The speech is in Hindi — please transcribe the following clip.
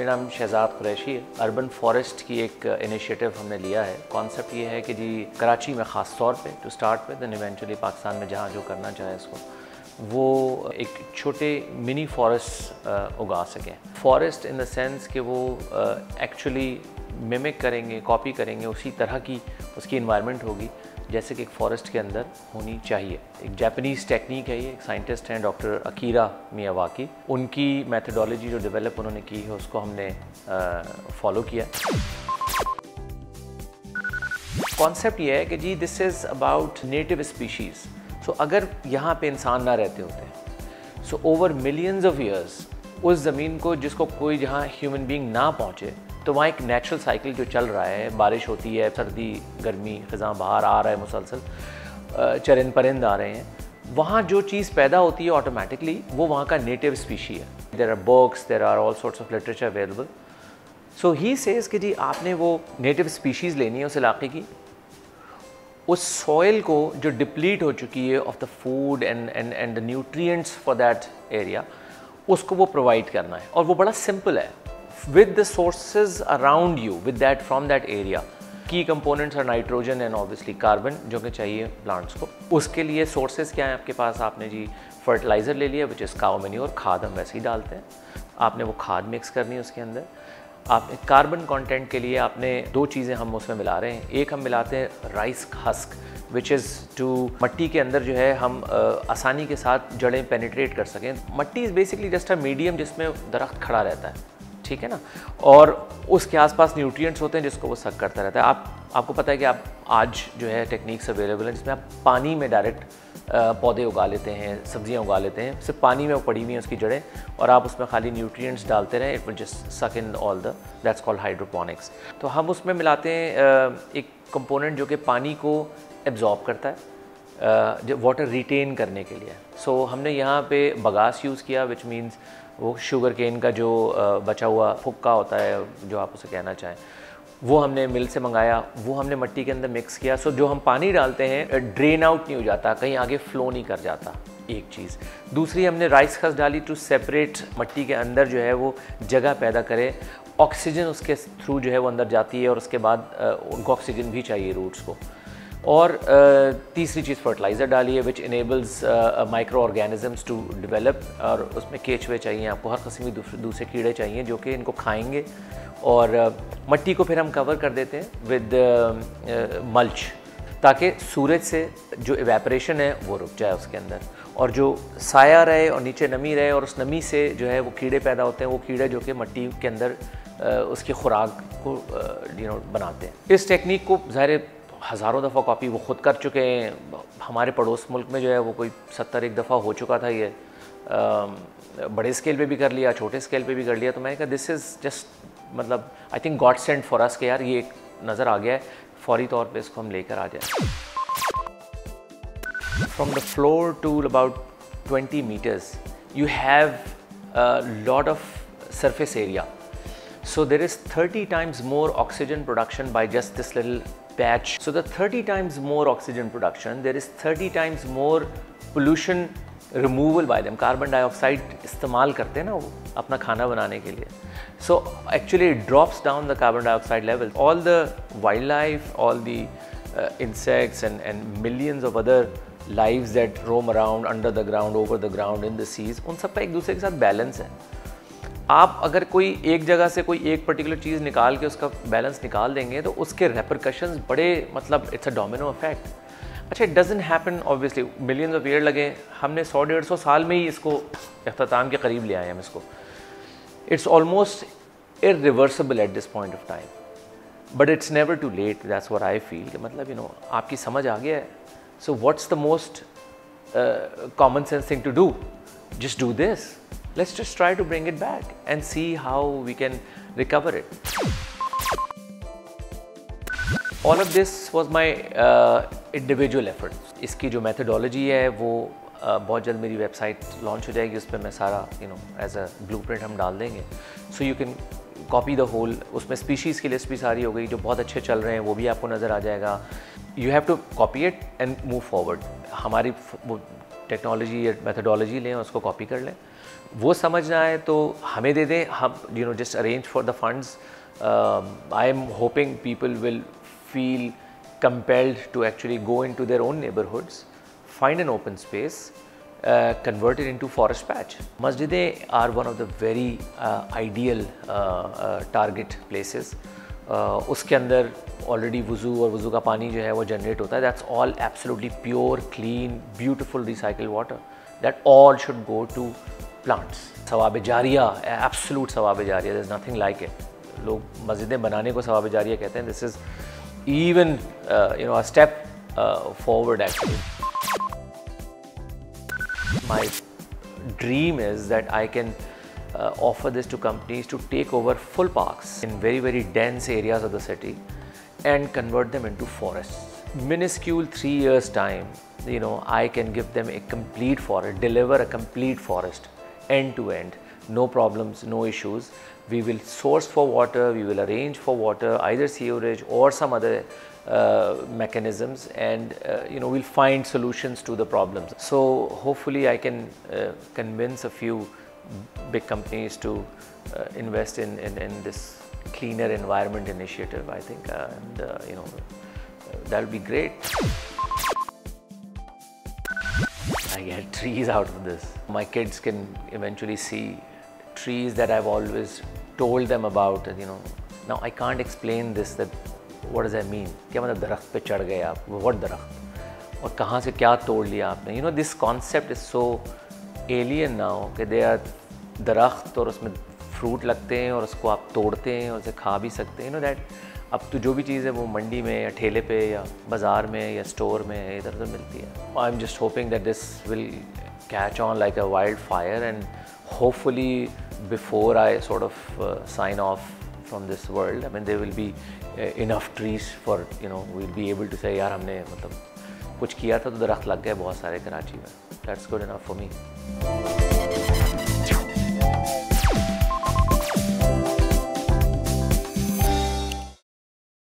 मेरा नाम शहजाद कुरैशी है। अर्बन फॉरेस्ट की एक इनिशिएटिव हमने लिया है। कॉन्सेप्ट ये है कि जी कराची में ख़ास तौर पे टू स्टार्ट पे दैन इवेंचुअली पाकिस्तान में जहाँ जो करना चाहे उसको वो एक छोटे मिनी फॉरेस्ट उगा सकें। फॉरेस्ट इन द सेंस कि वो एक्चुअली मिमिक करेंगे, कॉपी करेंगे, उसी तरह की उसकी इन्वायरमेंट होगी जैसे कि एक फॉरेस्ट के अंदर होनी चाहिए। एक जापानीज़ टेक्निक है ये। एक साइंटिस्ट हैं डॉक्टर अकीरा मियावाकी, उनकी मेथडोलॉजी जो डेवलप उन्होंने की है उसको हमने फॉलो किया। कॉन्सेप्ट ये है कि जी this is about native species. So अगर यहाँ पे इंसान ना रहते होते, so over millions of years उस ज़मीन को जिसको कोई जहाँ ह्यूमन बीइंग ना पहुँचे तो वहाँ एक नेचुरल साइकिल जो चल रहा है, बारिश होती है, सर्दी गर्मी, ख़ज़ां बाहर आ रहा है, मुसलसल चरिंद परिंद आ रहे हैं, वहाँ जो चीज़ पैदा होती है ऑटोमेटिकली वो वहाँ का नेटिव स्पीशी है। There are books, there are all sorts of literature available. So he says कि जी आपने वो नेटिव स्पीशीज़ लेनी है उस इलाके की, उस सॉइल को जो डिप्लीट हो चुकी है of the food and the nutrients for that area, उसको वो प्रोवाइड करना है। और वो बड़ा सिंपल है, with the sources around you, with that from that area. Key components are nitrogen and obviously carbon जो कि चाहिए प्लांट्स को। उसके लिए sources क्या हैं आपके पास? आपने जी fertilizer ले लिया which is cow manure, खाद हम वैसे ही डालते हैं। आपने वो खाद मिक्स करनी है उसके अंदर। आपने कार्बन कंटेंट के लिए आपने दो चीज़ें हम उसमें मिला रहे हैं। एक हम मिलाते हैं rice husk which is to मट्टी के अंदर जो है हम आसानी के साथ जड़ें पेनिट्रेट कर सकें। मट्टी is basically just a medium जिसमें दरख्त खड़ा रहता है, ठीक है ना, और उसके आसपास न्यूट्रिएंट्स होते हैं जिसको वो सक करता रहता है। आपको पता है कि आप आज जो है टेक्निक्स अवेलेबल हैं जिसमें आप पानी में डायरेक्ट पौधे उगा लेते हैं, सब्जियां उगा लेते हैं, सिर्फ पानी में वो पड़ी हुई हैं उसकी जड़ें और आप उसमें खाली न्यूट्रिएंट्स डालते रहें। It will just suck in all the, that's called hydroponics. तो हम उसमें मिलाते हैं एक कंपोनेंट जो कि पानी को एब्जॉर्ब करता है वाटर रिटेन करने के लिए। सो हमने यहाँ पे बगास यूज़ किया विच मीन्स वो शुगर केन का जो बचा हुआ फुक्का होता है, जो आप उसे कहना चाहें, वो हमने मिल से मंगाया, वो हमने मट्टी के अंदर मिक्स किया। सो जो हम पानी डालते हैं ड्रेन आउट नहीं हो जाता, कहीं आगे फ़्लो नहीं कर जाता, एक चीज़। दूसरी हमने राइस खस डाली टू सेपरेट मट्टी के अंदर जो है वो जगह पैदा करे, ऑक्सीजन उसके थ्रू जो है वो अंदर जाती है और उसके बाद उनको ऑक्सीजन भी चाहिए रूट्स को। और तीसरी चीज़ फर्टिलाइज़र डाली है which enables micro organisms to develop. और उसमें केचवे चाहिए आपको, हर किस्म के दूसरे कीड़े चाहिए जो कि इनको खाएंगे। और मट्टी को फिर हम कवर कर देते हैं विद मल्च ताकि सूरज से जो इवेपरेशन है वो रुक जाए उसके अंदर, और जो साया रहे और नीचे नमी रहे, और उस नमी से जो है वो कीड़े पैदा होते हैं, वो कीड़े जो कि मट्टी के अंदर उसकी खुराक को बनाते हैं। इस टेक्निक को ज़ाहिर हज़ारों दफ़ा कॉपी वो ख़ुद कर चुके हैं। हमारे पड़ोस मुल्क में जो है वो कोई 70 दफ़ा हो चुका था ये। बड़े स्केल पे भी कर लिया, छोटे स्केल पे भी कर लिया। तो मैंने कहा दिस इज़ जस्ट, मतलब I think God sent for us के यार ये एक नज़र आ गया है, फौरी तौर पे इसको हम लेकर आ जाए। From the floor to about 20 metres you have lot of surface area. So there is 30 times more oxygen production by just this little patch. So the 30 times more oxygen production, there is 30 times more pollution removal by them. Carbon dioxide इस्तेमाल करते हैं ना वो अपना खाना बनाने के लिए. So actually it drops down the carbon dioxide level. All the wildlife, all the insects and millions of other lives that roam around under the ground, over the ground, in the seas, उन सब का एक दूसरे के साथ बैलेंस है। आप अगर कोई एक जगह से कोई एक पर्टिकुलर चीज़ निकाल के उसका बैलेंस निकाल देंगे तो उसके रेपरकशंस बड़े, मतलब इट्स अ डोमिनो इफेक्ट। अच्छा, it doesn't happen obviously, millions of year लगे, हमने 100-150 साल में ही इसको अख्ताम के करीब ले आए हम इसको। It's almost irreversible at this point of time, but it's never too late. That's what I feel, मतलब यू नो आपकी समझ आ गया है। So what's the most common sense thing to do? Just do this. Let's just try to bring it back and see how we can recover it. All of this was my individual efforts. इसकी जो methodology है वो बहुत जल्द मेरी website launch हो जाएगी, उस पर मैं सारा as a blueprint हम डाल देंगे। So you can copy the whole, उसमें species की list भी सारी हो गई, जो बहुत अच्छे चल रहे हैं वो भी आपको नज़र आ जाएगा। You have to copy it and move forward। हमारी टेक्नोलॉजी या मैथडोलॉजी लें, उसको कॉपी कर लें। वो समझ ना आए तो हमें दे दें, हम you know just arrange for the funds. I am hoping people will feel compelled to actually go into their own neighborhoods, find an open space, convert it into forest patch. Masjidein are one of the very ideal target places. उसके अंदर already वुज़ू और वुज़ू का पानी जो है वो जनरेट होता है। That's all absolutely pure, clean, beautiful recycled water. That all should go to plants. सवाब जारिया, absolute सवाब जारिया, there's nothing like it. लोग मस्जिदें बनाने को सवाब जारिया कहते हैं। This is even you know a step forward actually. My dream is that I can offer this to companies to take over full parks in very, very dense areas of the city and convert them into forests. Minuscule 3 years time, you know, I can give them a complete forest, deliver a complete forest end to end. No problems, no issues. We will source for water, we will arrange for water, either sewerage or some other mechanisms, and you know, we'll find solutions to the problems. So hopefully I can convince a few big companies to invest in this cleaner environment initiative, I think, and you know, that'll be great. I get trees out of this. My kids can eventually see trees that I've always told them about, you know. Now I can't explain this, that what does that mean? क्या मतलब दरख्त पे चढ़ गए आप? What दरख्त? और कहाँ से क्या तोड़ लिया आपने? You know, this concept is so alien now कि they are दरख्त और उसमें फ्रूट लगते हैं और उसको आप तोड़ते हैं और उसे खा भी सकते हैं। You know that अब तो जो भी चीज़ है वो मंडी में या ठेले पे या बाज़ार में या स्टोर में इधर उधर मिलती है। I am just hoping that this will catch on like a wild fire and hopefully before I sort of sign off from this world, I mean there will be enough trees for, you know, we'll be able to say यार हमने मतलब कुछ किया था तो दरख्त लग गए बहुत सारे कराची में। That's good enough for me.